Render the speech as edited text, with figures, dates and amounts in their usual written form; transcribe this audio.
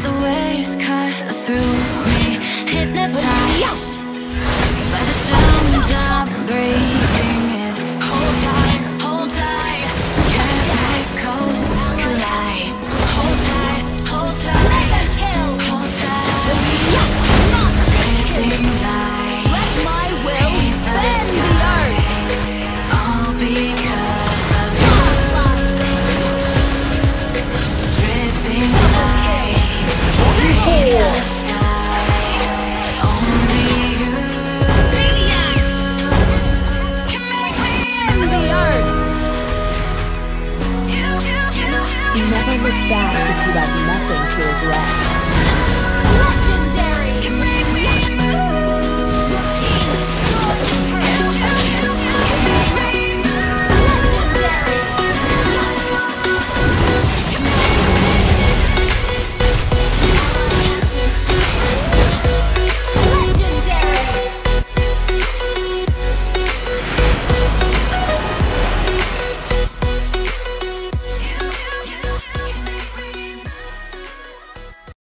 feel the waves cut through me.